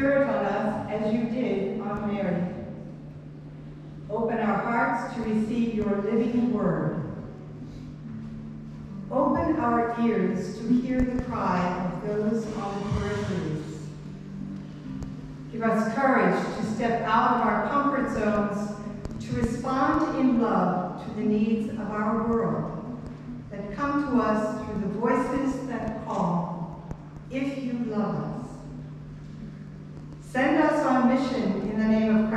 Spirit on us as you did on Mary. Open our hearts to receive your living word. Open our ears to hear the cry of those on the peripheries. Give us courage to step out of our comfort zones, to respond in love to the needs of our world that come to us through the voices that call, if you love us. Send us on mission in the name of